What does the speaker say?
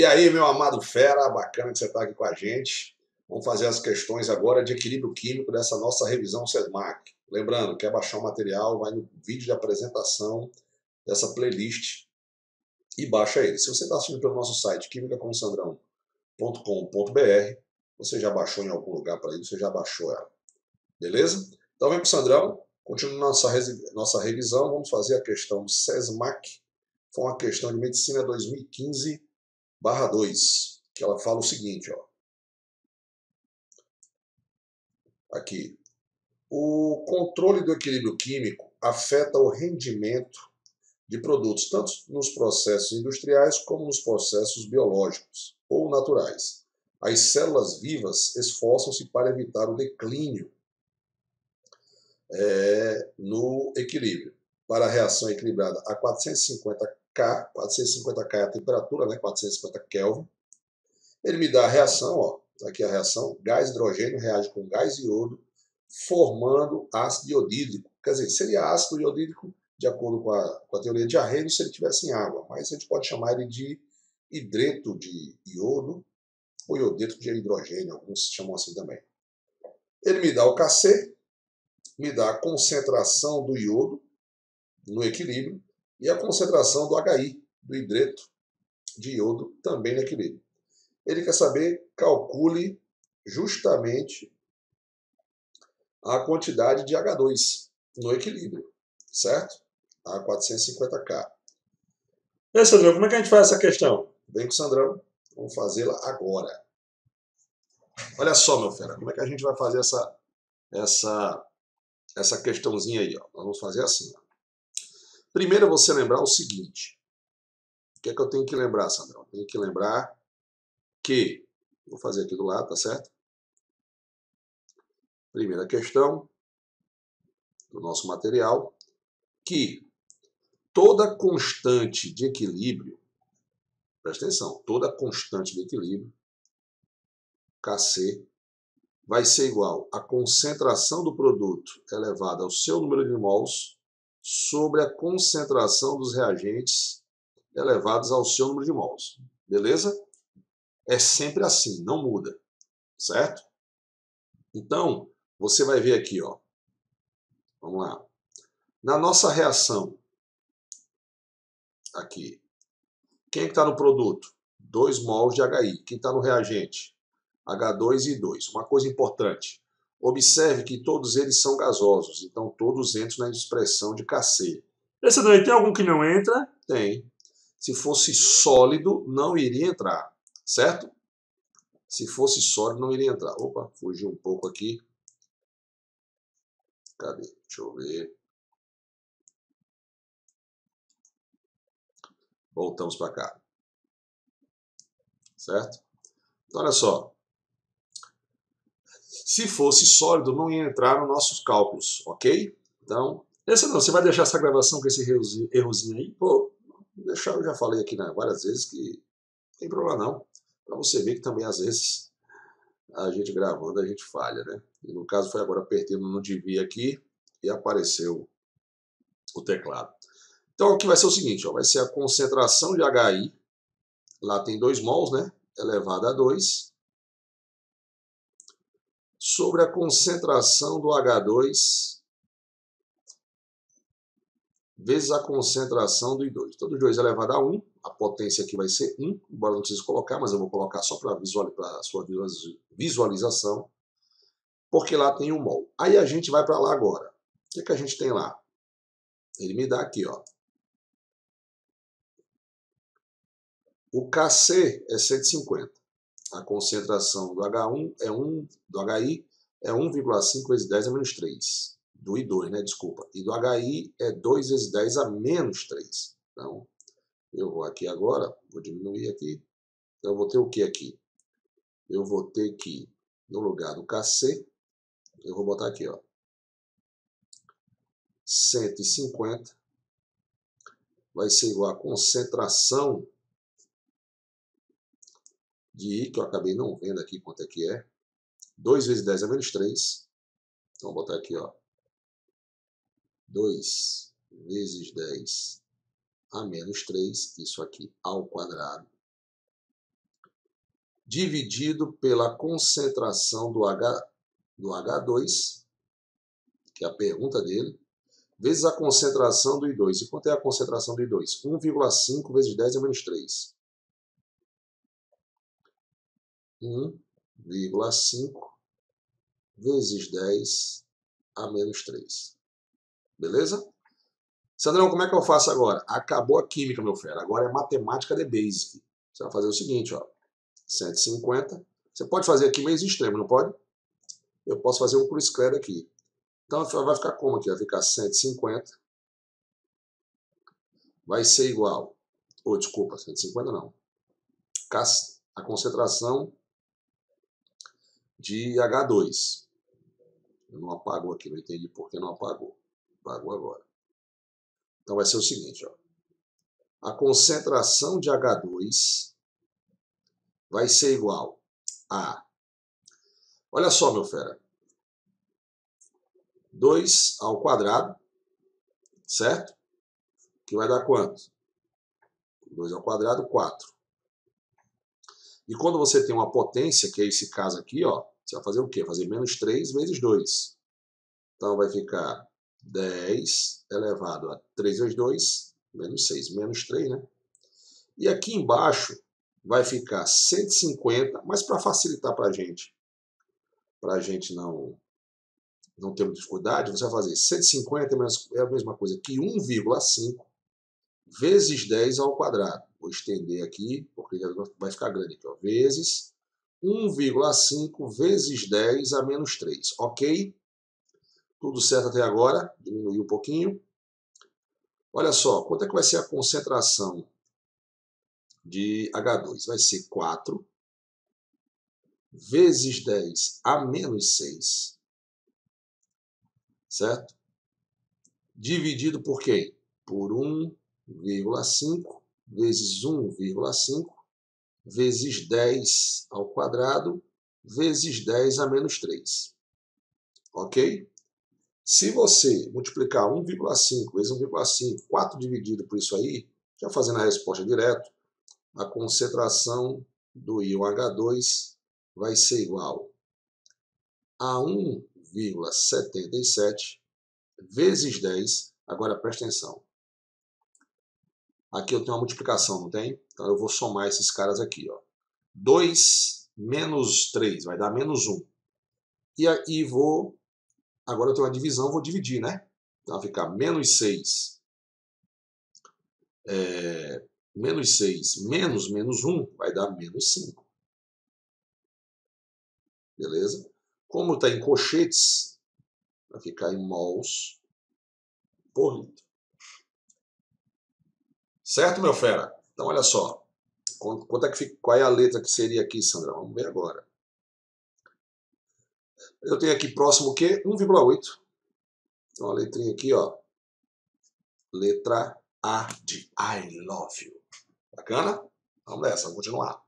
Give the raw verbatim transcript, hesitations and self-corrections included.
E aí, meu amado fera, bacana que você está aqui com a gente. Vamos fazer as questões agora de equilíbrio químico dessa nossa revisão CESMAC. Lembrando, quer baixar o material, vai no vídeo de apresentação dessa playlist e baixa ele. Se você está assistindo pelo nosso site, química com sandrão ponto com ponto br, você já baixou em algum lugar para ele, você já baixou ela. Beleza? Então vem para o Sandrão, continua nossa, nossa revisão, vamos fazer a questão CESMAC. Foi uma questão de Medicina dois mil e quinze barra dois, que ela fala o seguinte, ó. Aqui. O controle do equilíbrio químico afeta o rendimento de produtos, tanto nos processos industriais como nos processos biológicos ou naturais. As células vivas esforçam-se para evitar o declínio é, no equilíbrio. Para a reação equilibrada a quatrocentos e cinquenta K, quatrocentos e cinquenta K é a temperatura, né? quatrocentos e cinquenta Kelvin, ele me dá a reação, ó, aqui a reação, gás hidrogênio reage com gás iodo, formando ácido iodídrico. Quer dizer, seria ácido iodídrico, de acordo com a, com a teoria de Arrhenius, se ele estivesse em água, mas a gente pode chamar ele de hidreto de iodo, ou iodeto de hidrogênio, alguns chamam assim também. Ele me dá o Kc, me dá a concentração do iodo no equilíbrio e a concentração do H I, do hidreto de iodo, também no equilíbrio. Ele quer saber, calcule justamente a quantidade de H dois no equilíbrio, certo? A quatrocentos e cinquenta K. E aí, Sandrão, como é que a gente faz essa questão? Vem com o Sandrão. Vamos fazê-la agora. Olha só, meu fera, como é que a gente vai fazer essa, essa, essa questãozinha aí? Ó. Nós vamos fazer assim. Ó. Primeiro, você lembrar o seguinte. O que é que eu tenho que lembrar, Sandrão? Tenho que lembrar que... Vou fazer aqui do lado, tá certo? Primeira questão do nosso material. Que toda constante de equilíbrio... Presta atenção, toda constante de equilíbrio, Kc, vai ser igual à concentração do produto elevada ao seu número de mols sobre a concentração dos reagentes elevados ao seu número de mols. Beleza? É sempre assim, não muda. Certo? Então, você vai ver aqui, ó. Vamos lá. Na nossa reação, aqui, quem está no produto? dois mols de H I. Quem está no reagente? H dois I dois. Uma coisa importante. Observe que todos eles são gasosos. Então, todos entram na expressão de Kc. Esse daí tem algum que não entra? Tem. Se fosse sólido, não iria entrar. Certo? Se fosse sólido, não iria entrar. Opa, fugi um pouco aqui. Cadê? Deixa eu ver. Voltamos para cá. Certo? Então, olha só. Se fosse sólido, não ia entrar nos nossos cálculos, ok? Então, essa não. Você vai deixar essa gravação com esse errozinho, errozinho aí? Pô, deixar, eu já falei aqui né, várias vezes que não tem problema não. Para você ver que também, às vezes, a gente gravando, a gente falha, né? E no caso, foi agora apertando no devia aqui e apareceu o teclado. Então, aqui vai ser o seguinte, ó, vai ser a concentração de H I, lá tem dois mols, né, elevada a dois, sobre a concentração do H dois vezes a concentração do I dois. Então, do I dois elevado a um, a potência aqui vai ser um, embora não precise colocar, mas eu vou colocar só para a sua visualização, porque lá tem um mol. Aí a gente vai para lá agora. O que, que a gente tem lá? Ele me dá aqui, ó. O Kc é cento e cinquenta. A concentração do H um é um, do H I é um vírgula cinco vezes dez a menos três. Do I dois, né? Desculpa. E do H I é dois vezes dez a menos três. Então, eu vou aqui agora, vou diminuir aqui. Então, eu vou ter o que aqui? Eu vou ter que, no lugar do Kc, eu vou botar aqui, ó. cento e cinquenta vai ser igual à concentração de I, que eu acabei não vendo aqui quanto é que é, dois vezes dez a menos três, então vou botar aqui, ó, dois vezes dez a menos três, isso aqui ao quadrado, dividido pela concentração do, H, do H dois, que é a pergunta dele, vezes a concentração do I dois. E quanto é a concentração do I dois? um vírgula cinco vezes dez ao menos três. um vírgula cinco vezes dez a menos três. Beleza? Sandrão, como é que eu faço agora? Acabou a química, meu fera. Agora é matemática de basic. Você vai fazer o seguinte, ó. cento e cinquenta. Você pode fazer aqui meios extremos, não pode? Eu posso fazer um cruz credo aqui. Então vai ficar como aqui? Vai ficar cento e cinquenta. Vai ser igual. Ou, oh, desculpa, cento e cinquenta não. A concentração de H dois. Eu não apagou aqui, não entendi por que não apagou. Apagou agora. Então vai ser o seguinte, ó. A concentração de H dois vai ser igual a... Olha só, meu fera. dois ao quadrado, certo? Que vai dar quanto? dois ao quadrado, quatro. E quando você tem uma potência, que é esse caso aqui, ó, você vai fazer o quê? Fazer menos três vezes dois. Então vai ficar dez elevado a três vezes dois, menos seis, menos três, né? E aqui embaixo vai ficar cento e cinquenta, mas para facilitar para a gente, para a gente não... não temos dificuldade, você vai fazer cento e cinquenta é a mesma coisa que um vírgula cinco vezes dez ao quadrado. Vou estender aqui, porque vai ficar grande aqui, ó, vezes um vírgula cinco vezes dez a menos três, ok? Tudo certo até agora, diminuiu um pouquinho. Olha só, quanto é que vai ser a concentração de H dois? Vai ser quatro vezes dez a menos seis. Certo? Dividido por quem? Por um vírgula cinco vezes um vírgula cinco vezes dez ao quadrado vezes dez a menos três. Ok? Se você multiplicar um vírgula cinco vezes um vírgula cinco, quatro dividido por isso aí, já fazendo a resposta direto, a concentração do íon H dois vai ser igual a um vírgula setenta e sete vezes dez. Agora presta atenção. Aqui eu tenho uma multiplicação, não tem? Então eu vou somar esses caras aqui, ó. dois menos três vai dar menos um. E aí vou... Agora eu tenho uma divisão, vou dividir, né? Então vai ficar menos seis. É, menos seis menos menos um vai dar menos cinco. Beleza? Como está em colchetes, vai ficar em mols por litro. Certo, meu fera? Então, olha só. Quanto é que fica, qual é a letra que seria aqui, Sandrão? Vamos ver agora. Eu tenho aqui próximo o quê? um vírgula oito. Então, a letrinha aqui, ó. Letra A de I love you. Bacana? Vamos nessa, vamos continuar.